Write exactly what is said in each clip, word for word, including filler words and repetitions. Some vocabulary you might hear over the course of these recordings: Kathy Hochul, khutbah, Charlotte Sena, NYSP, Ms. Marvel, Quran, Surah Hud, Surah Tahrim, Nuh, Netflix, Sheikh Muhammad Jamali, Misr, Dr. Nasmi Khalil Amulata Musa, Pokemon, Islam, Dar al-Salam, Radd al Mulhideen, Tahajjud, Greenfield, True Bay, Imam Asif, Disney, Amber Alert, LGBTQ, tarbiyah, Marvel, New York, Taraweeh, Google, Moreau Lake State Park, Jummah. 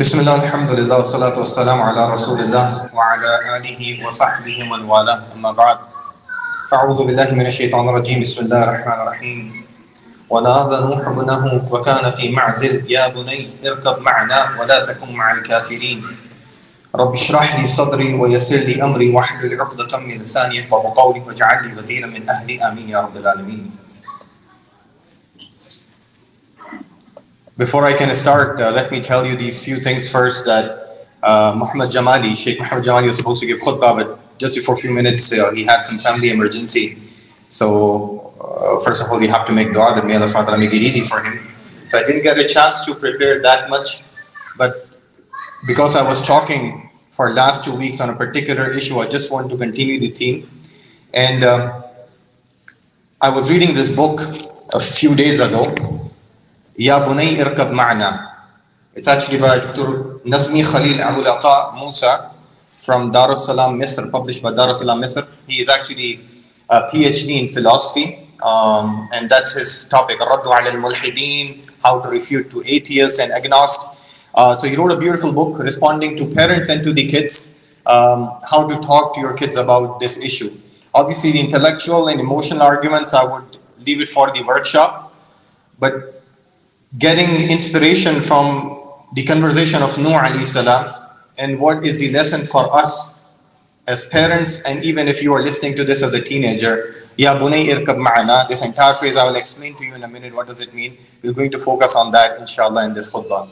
Bismillah, alhamdulillah, wa salatu wa salamu ala rasulillah wa ala alihi wa sahbihi wa wala amma ba'd. Fa'udhu billahi minash shaitanir rajim, bismillahir rahmanir rahim. Wa nadhanu hubnahu wa kana fi ma'zil ya bunay irkab ma'na wa la takum ma'al kafirin. Rabb ishrah li sadri wa yassir li amri wa hlul 'uqdatam min lisani yafqahu qawli waj'al li waziran min ahli amin ya rabbil alamin. Before I can start, uh, let me tell you these few things first that uh, Muhammad Jamali, Sheikh Muhammad Jamali was supposed to give khutbah, but just before a few minutes, uh, he had some family emergency. So uh, first of all, we have to make dua that may Allah subhanahu wa ta'ala make it easy for him. So I didn't get a chance to prepare that much, but because I was talking for last two weeks on a particular issue, I just want to continue the theme. And uh, I was reading this book a few days ago, Ya Bunay Irkab Ma'na. It's actually by Doctor Nasmi Khalil Amulata Musa from Dar al-Salam, Misr, published by Dar al-Salam, Misr. He is actually a PhD in philosophy, um, and that's his topic, Radd al Mulhideen, how to refute to atheists and agnostics. Uh, so he wrote a beautiful book responding to parents and to the kids, um, how to talk to your kids about this issue. Obviously, the intellectual and emotional arguments, I would leave it for the workshop, but getting inspiration from the conversation of Nuh alayhi salam and what is the lesson for us as parents, and even if you are listening to this as a teenager, Ya Bunay Irkab Ma'ana, this entire phrase I will explain to you in a minute what does it mean. We're going to focus on that inshallah in this khutbah.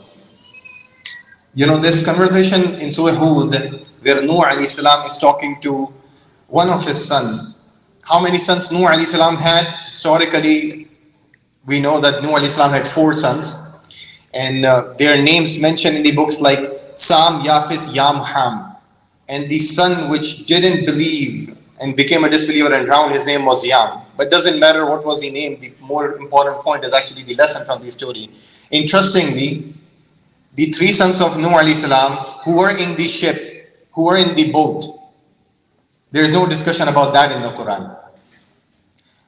You know, this conversation in Surah Hud where Nuh alayhi salam is talking to one of his sons. How many sons Nuh alayhi salam had? Historically, we know that Nuh alayhi salam had four sons, and uh, their names mentioned in the books like Sam, Yafis, Yam, Ham. And the son which didn't believe and became a disbeliever and drowned, his name was Yam. But doesn't matter what was the name, the more important point is actually the lesson from the story. Interestingly, the three sons of Nuh alayhi salam who were in the ship, who were in the boat, there's no discussion about that in the Quran.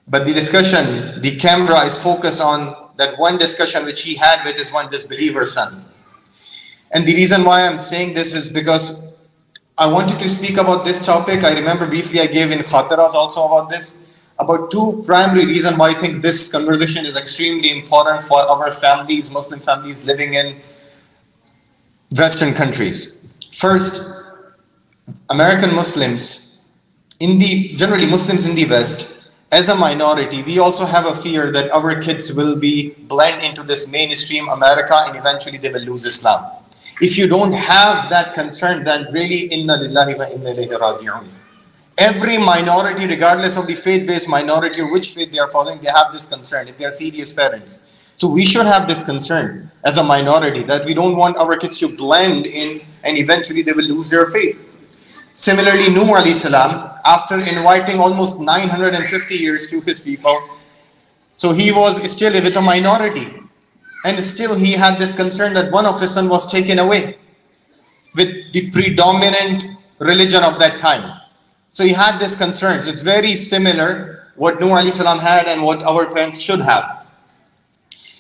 But the discussion, the camera is focused on that one discussion which he had with his one disbeliever son. And the reason why I'm saying this is because I wanted to speak about this topic. I remember briefly I gave in Khataras also about this, about two primary reasons why I think this conversation is extremely important for our families, Muslim families living in Western countries. First, American Muslims, in the generally Muslims in the West, as a minority, we also have a fear that our kids will be blend into this mainstream America and eventually they will lose Islam. If you don't have that concern, then really, inna lillahi wa inna ilayhi raji'un. Every minority, regardless of the faith-based minority or which faith they are following, they have this concern if they are serious parents. So we should have this concern as a minority that we don't want our kids to blend in and eventually they will lose their faith. Similarly, Nuh alayhi salam, after inviting almost nine hundred fifty years to his people, so he was still with a minority, and still he had this concern that one of his sons was taken away with the predominant religion of that time. So he had this concern. So it's very similar what Nuh alayhi salam had and what our parents should have.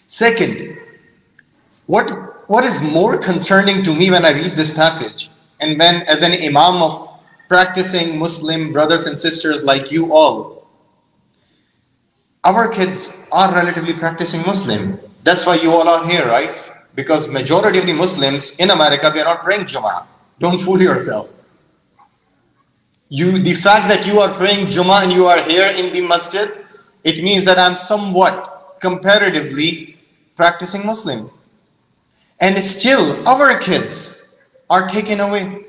Second, what, what is more concerning to me when I read this passage, and when as an imam of practicing Muslim brothers and sisters like you all, our kids are relatively practicing Muslim. That's why you all are here, right? Because majority of the Muslims in America, they are not praying Jummah. Don't fool yourself. You, the fact that you are praying Jummah and you are here in the masjid, it means that I'm somewhat comparatively practicing Muslim. And still our kids are taken away.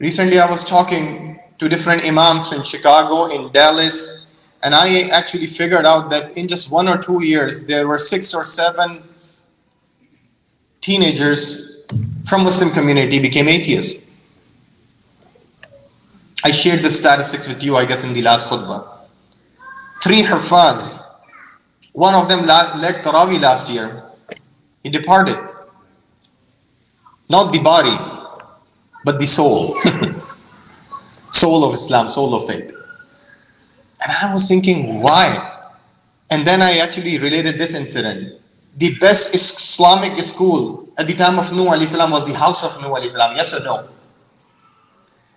Recently, I was talking to different imams in Chicago, in Dallas, and I actually figured out that in just one or two years, there were six or seven teenagers from Muslim community became atheists. I shared the statistics with you, I guess, in the last khutbah. Three hafaz, one of them led Taraweeh last year. He departed. Not the body, but the soul. Soul of Islam, soul of faith. And I was thinking, why? And then I actually related this incident. the best Islamic school at the time of Nuh alayhi salam was the house of Nuh alayhi salam, yes or no?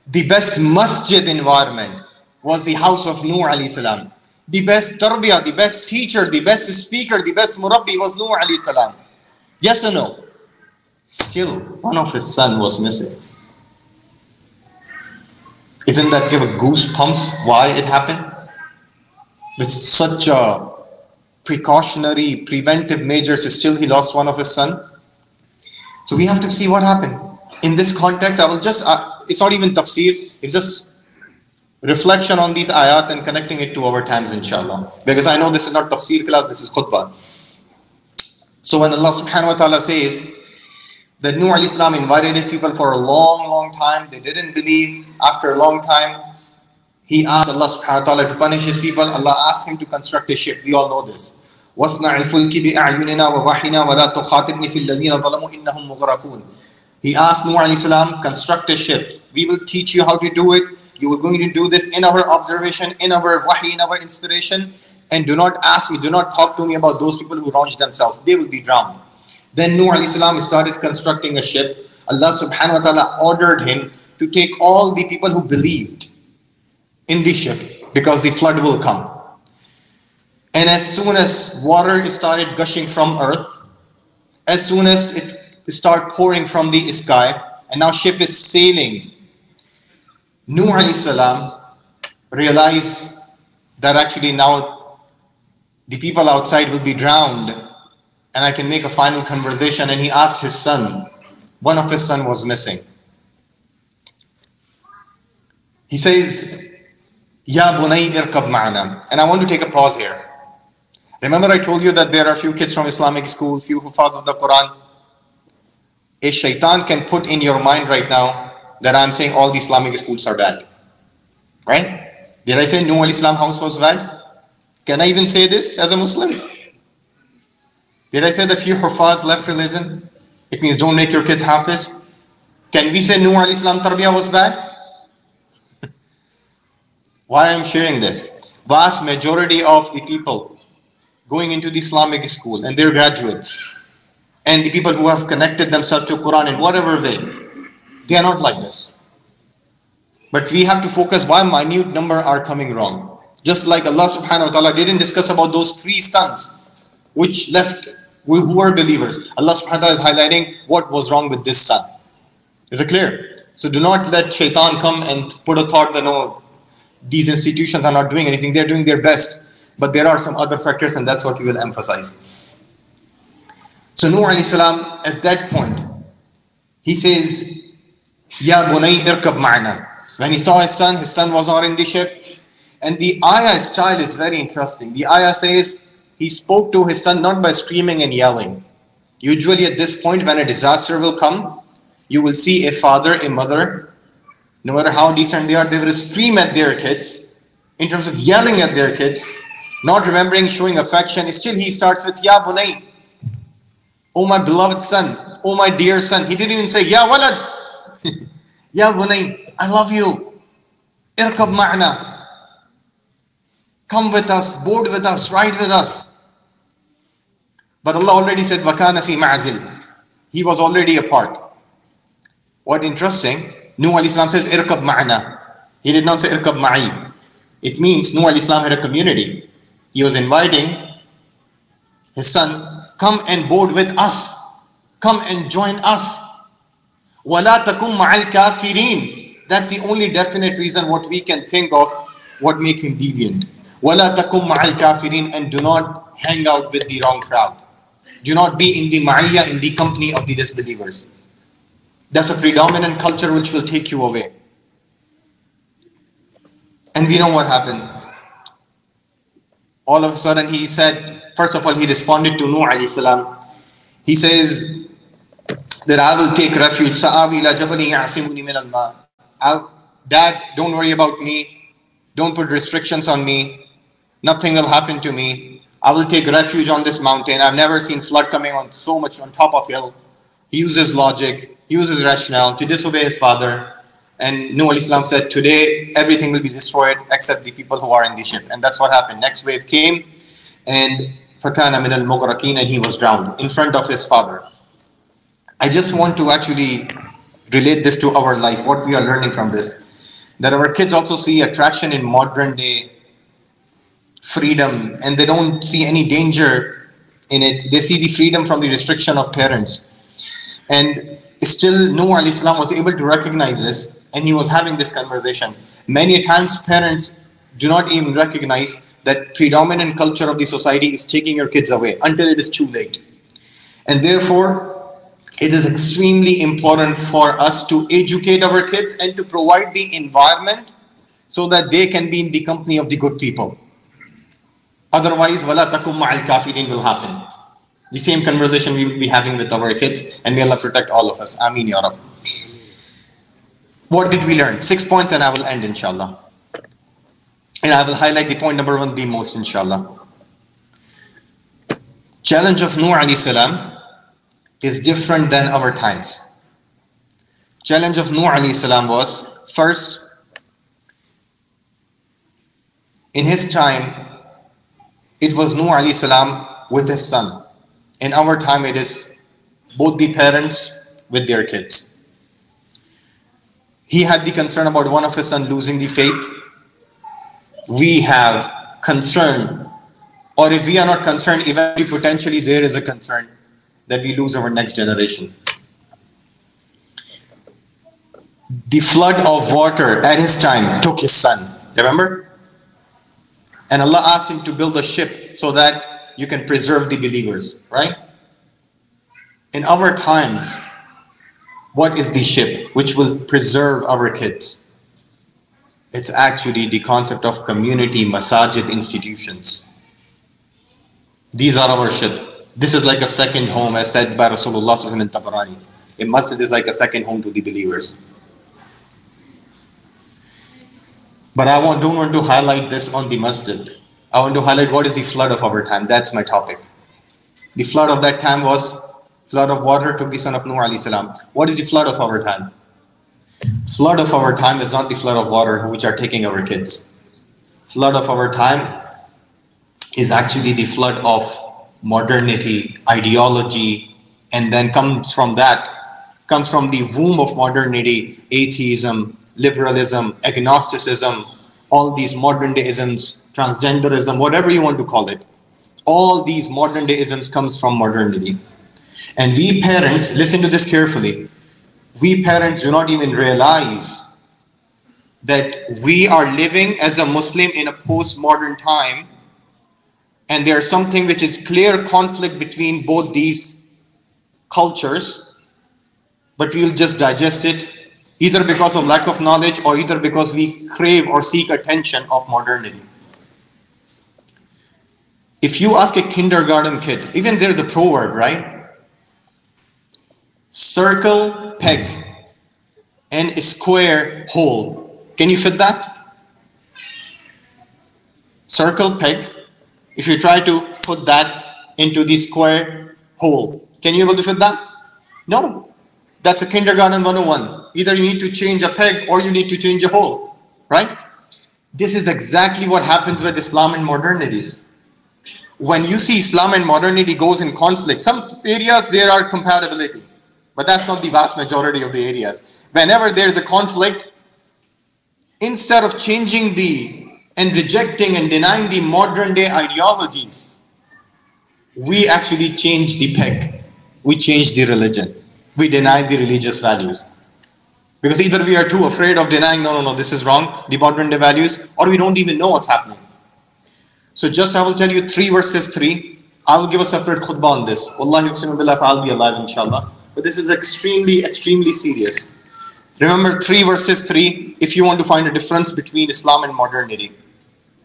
The best masjid environment was the house of Nuh alayhi salam. The best tarbiyah, the best teacher, the best speaker, the best murabbi was Nuh alayhi salam. Yes or no? Still, one of his sons was missing. Isn't that give a goosebumps why it happened? With such a precautionary, preventive measures, still he lost one of his son. So we have to see what happened. In this context, I will just, uh, it's not even tafsir, it's just reflection on these ayat and connecting it to our times, inshallah. Because I know this is not tafsir class, this is khutbah. So when Allah subhanahu wa ta'ala says that Nuh alayhi salam invited his people for a long, long time, they didn't believe. After a long time, he asked Allah subhanahu wa ta'ala to punish his people. Allah asked him to construct a ship. We all know this. He asked Nuh alayhi salam, construct a ship. We will teach you how to do it. You are going to do this in our observation, in our wahi, in our inspiration. And do not ask me, do not talk to me about those people who launched themselves. They will be drowned. Then Nuh alayhi salam started constructing a ship. Allah subhanahu wa ta'ala ordered him to take all the people who believed in the ship because the flood will come. And as soon as water started gushing from earth, as soon as it started pouring from the sky, and now ship is sailing, Nuh alayhi salam realized that actually now the people outside will be drowned and I can make a final conversation. And he asked his son, one of his son was missing. He says, Ya bunay irkab ma'ana. And I want to take a pause here. Remember I told you that there are a few kids from Islamic school, few hufaz of the Quran. If shaitan can put in your mind right now that I'm saying all the Islamic schools are bad. Right? Did I say Nuh alayhi salam house was bad? Can I even say this as a Muslim? Did I say that few hufaz left religion? It means don't make your kids hafiz. Can we say Nuh alayhi salam tarbiyah was bad? Why I'm sharing this? Vast majority of the people going into the Islamic school and their graduates and the people who have connected themselves to Quran in whatever way, they are not like this. But we have to focus why minute number are coming wrong. Just like Allah subhanahu wa ta'ala didn't discuss about those three sons which left, who were believers. Allah subhanahu wa ta'ala is highlighting what was wrong with this son. Is it clear? So do not let shaitan come and put a thought that no, these institutions are not doing anything, they're doing their best, but there are some other factors, and that's what we will emphasize. So Nuh alayhi salam, at that point, he says, Ya bunay irkab ma'ana. When he saw his son, his son was not in the ship. And the ayah style is very interesting. The ayah says, he spoke to his son not by screaming and yelling. Usually at this point, when a disaster will come, you will see a father, a mother, no matter how decent they are, they will scream at their kids, in terms of yelling at their kids, not remembering, showing affection. Still he starts with, Ya bunay, oh my beloved son, oh my dear son. He didn't even say, Ya walad, Ya bunay, I love you, irkab ma'na, come with us, board with us, ride with us. But Allah already said, Wakana fi ma'azil, he was already apart. What interesting, Nuh alayhi salam says, irkab ma'ana. He did not say irkab ma'i. It means Nuh alayhi salam had a community. He was inviting his son, come and board with us. Come and join us. وَلَا تَكُمْ مَعَ الْكَافِرِينَ. That's the only definite reason what we can think of what make him deviant. وَلَا تَكُمْ مَعَ الْكَافِرِينَ. And do not hang out with the wrong crowd. Do not be in the ma'iyya, in the company of the disbelievers. That's a predominant culture which will take you away. And we know what happened. All of a sudden he said, first of all, he responded to Nuh alayhi salam. He says that I will take refuge. Dad, don't worry about me. Don't put restrictions on me. Nothing will happen to me. I will take refuge on this mountain. I've never seen flood coming on so much on top of hill. He uses logic. Uses rationale to disobey his father, and Nuh alayhi salam said, today everything will be destroyed except the people who are in the ship. And that's what happened. Next wave came and فَكَانَ مِنَ الْمُغْرَقِينَ, and he was drowned in front of his father. I just want to actually relate this to our life, what we are learning from this, that our kids also see attraction in modern day freedom, and they don't see any danger in it. They see the freedom from the restriction of parents. And still Nuh alayhi salam was able to recognize this, and he was having this conversation. Many times parents do not even recognize that predominant culture of the society is taking your kids away until it is too late. And therefore, it is extremely important for us to educate our kids and to provide the environment so that they can be in the company of the good people. Otherwise, wala takum ma'al kafirin will happen. The same conversation we will be having with our kids, and may Allah protect all of us. Ameen ya Rabb. What did we learn? Six points and I will end inshallah. And I will highlight the point number one the most inshallah. Challenge of Nuh alayhi salam is different than our times. Challenge of Nuh alayhi salam was, first, in his time, it was Nuh alayhi salam with his son. In our time, it is both the parents with their kids. He had the concern about one of his sons losing the faith. We have concern, or if we are not concerned, eventually potentially there is a concern that we lose our next generation. The flood of water at his time took his son, remember? And Allah asked him to build a ship so that you can preserve the believers, right? In our times, what is the ship which will preserve our kids? It's actually the concept of community, masajid, institutions. These are our ship. This is like a second home, as said by Rasulullah sallallahu alaihi wasallam in Tabarani. A masjid is like a second home to the believers. But I want, don't want to highlight this on the masjid. I want to highlight what is the flood of our time. That's my topic. The flood of that time was flood of water took the son of Nuh alayhi salam. What is the flood of our time? Flood of our time is not the flood of water which are taking our kids. Flood of our time is actually the flood of modernity, ideology, and then comes from that, comes from the womb of modernity, atheism, liberalism, agnosticism, all these modern deisms, transgenderism, whatever you want to call it. All these modern deisms comes from modernity. And we parents, listen to this carefully, we parents do not even realize that we are living as a Muslim in a postmodern time, and there's something which is clear conflict between both these cultures, but we'll just digest it either because of lack of knowledge or either because we crave or seek attention of modernity. If you ask a kindergarten kid, even there's a proverb, right? Circle peg and a square hole. Can you fit that? Circle peg. If you try to put that into the square hole, can you able to fit that? No. That's a kindergarten one oh one. Either you need to change a peg or you need to change a hole, right? This is exactly what happens with Islam and modernity. When you see Islam and modernity goes in conflict, some areas there are compatibility. But that's not the vast majority of the areas. Whenever there's a conflict, instead of changing the and rejecting and denying the modern day ideologies, we actually change the peg. We change the religion. We deny the religious values. Because either we are too afraid of denying, no, no, no, this is wrong, the modern day values, or we don't even know what's happening. So just I will tell you three verses three. I will give a separate khutbah on this. Wallahi uqsimu billah, I'll be alive inshallah. But this is extremely, extremely serious. Remember three verses three, if you want to find a difference between Islam and modernity.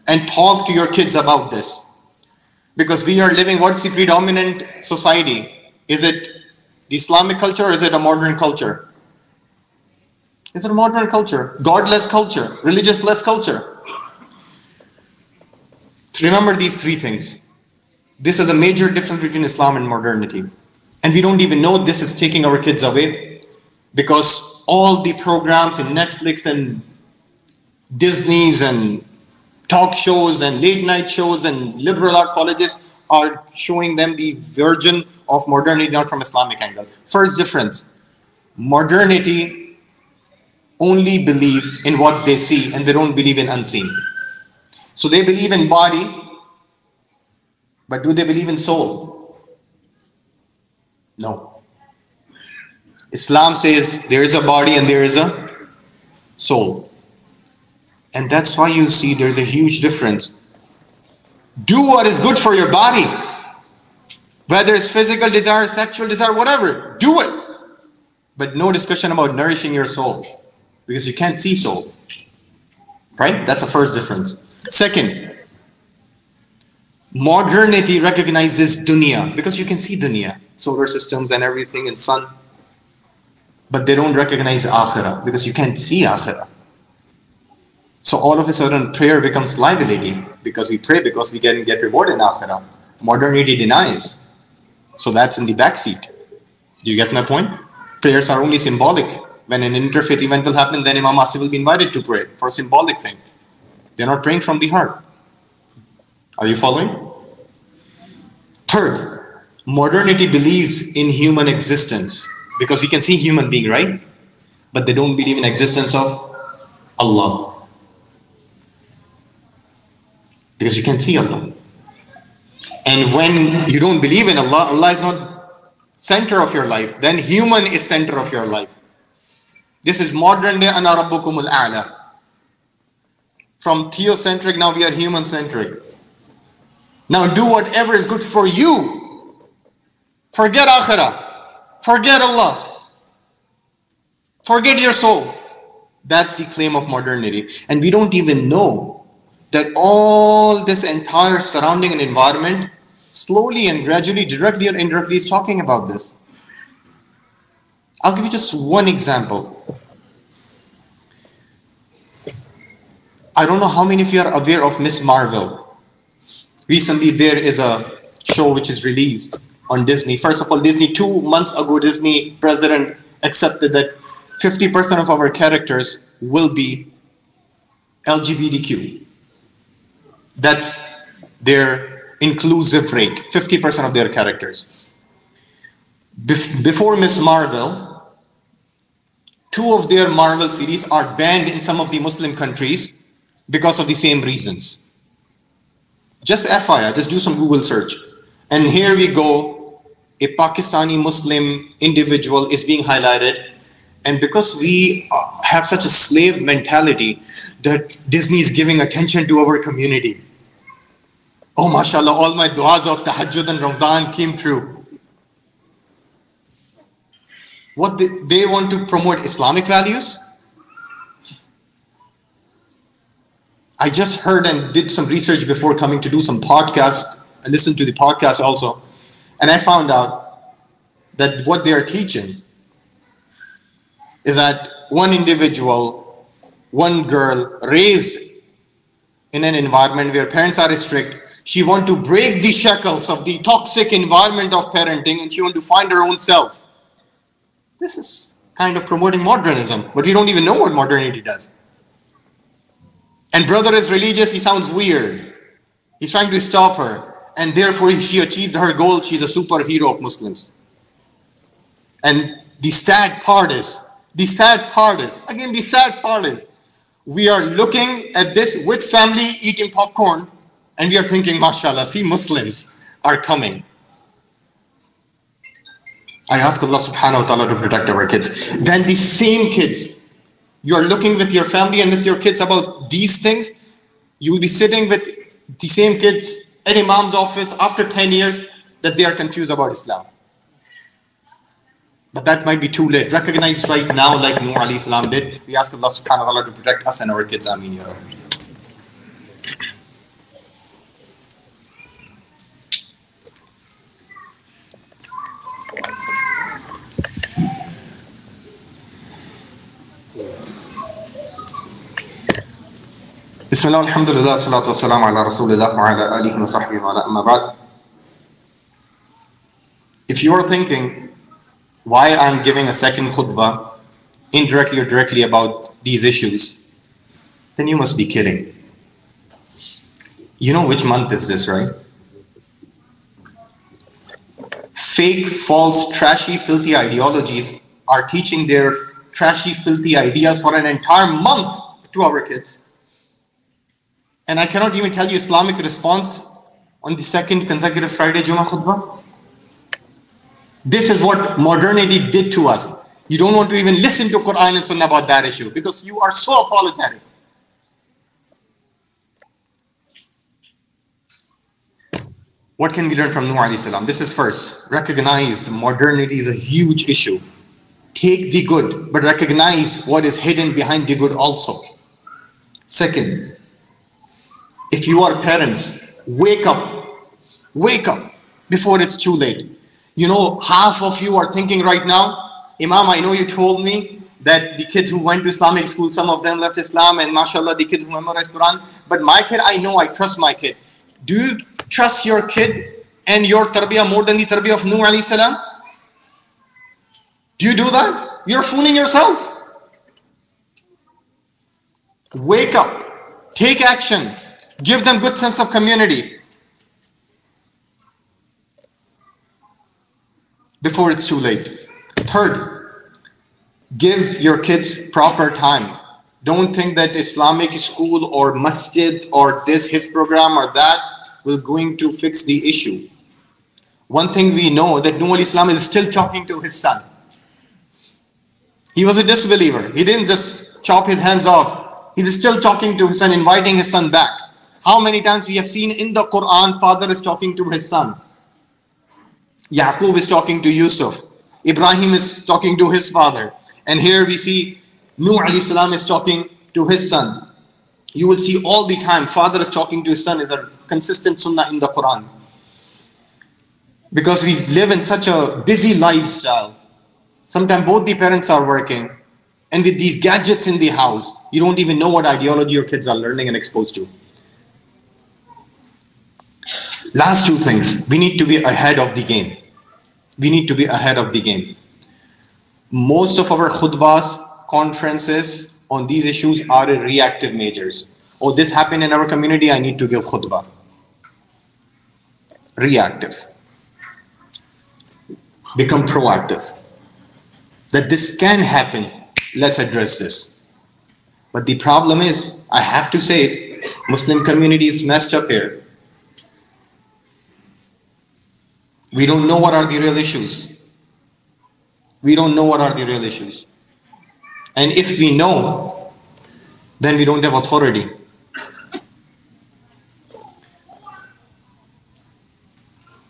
And talk to your kids about this. Because we are living, what's the predominant society? Is it the Islamic culture or is it a modern culture? Is it a modern culture? Godless culture, religious-less culture. Remember these three things. This is a major difference between Islam and modernity. And we don't even know this is taking our kids away, because all the programs in Netflix and Disney's and talk shows and late night shows and liberal art colleges, are showing them the version of modernity, not from Islamic angle. First difference, modernity only believe in what they see and they don't believe in unseen. So they believe in body, but do they believe in soul? No. Islam says there is a body and there is a soul. And that's why you see there's a huge difference. Do what is good for your body, whether it's physical desire, sexual desire, whatever, do it. But no discussion about nourishing your soul, because you can't see soul, right? That's the first difference. Second, modernity recognizes dunya, because you can see dunya, solar systems and everything and sun, but they don't recognize akhirah, because you can't see akhirah. So all of a sudden prayer becomes liability, because we pray because we can get reward in akhirah. Modernity denies. So that's in the backseat. Do you get my point? Prayers are only symbolic. When an interfaith event will happen, then Imam Asif will be invited to pray for a symbolic thing. They're not praying from the heart. Are you following? Third, modernity believes in human existence, because we can see human being, right? But they don't believe in existence of Allah, because you can't see Allah. And when you don't believe in Allah, Allah is not center of your life, then human is center of your life. This is modern day, ana rabbukumul a'la. From theocentric, now we are human-centric. Now do whatever is good for you. Forget akhirah. Forget Allah. Forget your soul. That's the claim of modernity. And we don't even know that all this entire surrounding and environment slowly and gradually, directly or indirectly, is talking about this. I'll give you just one example. I don't know how many of you are aware of Miz Marvel. Recently there is a show which is released on Disney. First of all, Disney, two months ago, Disney president accepted that fifty percent of our characters will be L G B T Q. That's their inclusive rate, fifty percent of their characters. Before Miz Marvel, two of their Marvel series are banned in some of the Muslim countries because of the same reasons. Just F Y I, just do some Google search. And here we go, a Pakistani Muslim individual is being highlighted. And because we have such a slave mentality that Disney is giving attention to our community. Oh, mashallah, all my du'as of Tahajjud and Ramadan came true. What they, they want to promote Islamic values? I just heard and did some research before coming to do some podcasts. I listened to the podcast also. And I found out that what they are teaching is that one individual, one girl raised in an environment where parents are strict, she wants to break the shackles of the toxic environment of parenting, and she wants to find her own self. This is kind of promoting modernism, but we don't even know what modernity does. And brother is religious, he sounds weird. He's trying to stop her, and therefore she achieved her goal. She's a superhero of Muslims. And the sad part is, The sad part is, again, the sad part is, we are looking at this with family eating popcorn, and we are thinking, mashallah, see, Muslims are coming. I ask Allah subhanahu wa ta'ala to protect our kids. Then the same kids, you are looking with your family and with your kids about these things. You will be sitting with the same kids at Imam's office after ten years that they are confused about Islam. But that might be too late. Recognized right now, like Nuh alayhi salam did. We ask Allah subhanahu wa ta'ala to protect us and our kids. Ameen ya Rabbi. Bismillah, alhamdulillah, salatu wassalamu ala rasulillah wa ala alihi wa sahbihi wa ala amma ba'd. If you are thinking why I'm giving a second khutbah, indirectly or directly, about these issues, then you must be kidding. You know which month is this, right? fake, false, trashy, filthy ideologies are teaching their trashy, filthy ideas for an entire month to our kids. And I cannot even tell you Islamic response on the second consecutive Friday Jummah khutbah. This is what modernity did to us. You don't want to even listen to Quran and Sunnah about that issue because you are so apologetic. What can we learn from Nuh alayhi salam? This is first. Recognize modernity is a huge issue. Take the good, but recognize what is hidden behind the good also. Second, if you are parents, wake up. Wake up before it's too late. You know, half of you are thinking right now, Imam, I know you told me that the kids who went to Islamic school, some of them left Islam, and mashallah, the kids who memorized Quran. But my kid, I know, I trust my kid. Do you trust your kid and your tarbiyah more than the tarbiyah of Nuh alayhi salam? Do you do that? You're fooling yourself. Wake up. Take action. Give them good sense of community before it's too late. Third, give your kids proper time. Don't think that Islamic school or masjid or this hifz program or that will going to fix the issue. One thing we know that Nuh al-Islam is still talking to his son. He was a disbeliever. He didn't just chop his hands off. He's still talking to his son, inviting his son back. How many times we have seen in the Quran, father is talking to his son. Yaqub is talking to Yusuf. Ibrahim is talking to his father. And here we see Nuh alayhi salam is talking to his son. You will see all the time, father is talking to his son is a consistent sunnah in the Quran. Because we live in such a busy lifestyle. Sometimes both the parents are working. And with these gadgets in the house, you don't even know what ideology your kids are learning and exposed to. Last two things, we need to be ahead of the game. We need to be ahead of the game. Most of our khutbahs, conferences on these issues are reactive measures. Oh, this happened in our community, I need to give khutbah. Reactive. Become proactive. That this can happen, let's address this. But the problem is, I have to say it, Muslim community is messed up here. We don't know what are the real issues. We don't know what are the real issues. And if we know, then we don't have authority.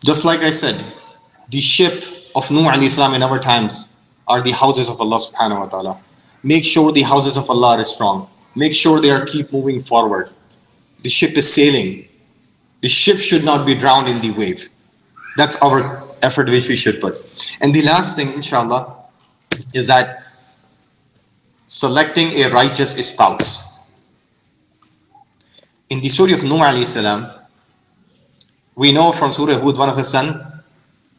Just like I said, the ship of Nuh alayhi salam in our times are the houses of Allah subhanahu wa ta'ala. Make sure the houses of Allah are strong. Make sure they are keep moving forward. The ship is sailing. The ship should not be drowned in the wave. That's our effort which we should put. And the last thing, inshallah, is that selecting a righteous spouse. In the story of Nuh alayhi salam, we know from Surah Hud, one of his sons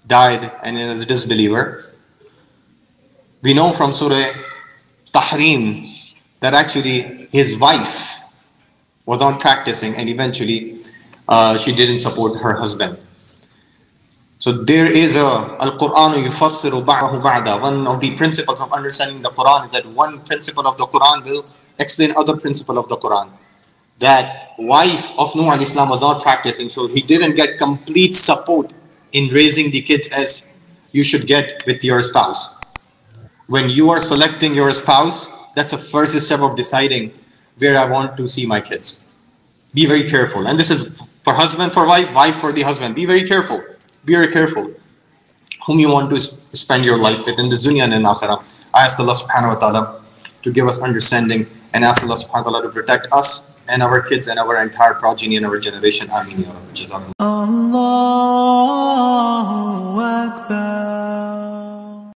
died and is a disbeliever. We know from Surah Tahrim that actually his wife was not practicing and eventually uh, she didn't support her husband. So there is a Al-Qur'an yufassiru ba'dahu ba'da. One of the principles of understanding the Quran is that one principle of the Quran will explain other principle of the Quran. That wife of Nuh alayhi salam was not practicing, so he didn't get complete support in raising the kids as you should get with your spouse. When you are selecting your spouse, that's the first step of deciding where I want to see my kids. Be very careful. And this is for husband, for wife, wife for the husband. Be very careful. Be very careful whom you want to spend your life with in this dunya and in akhirah. I ask Allah subhanahu wa ta'ala to give us understanding and ask Allah subhanahu wa ta'ala to protect us and our kids and our entire progeny and our generation. Ameen ya Rabbi. Allahu Akbar.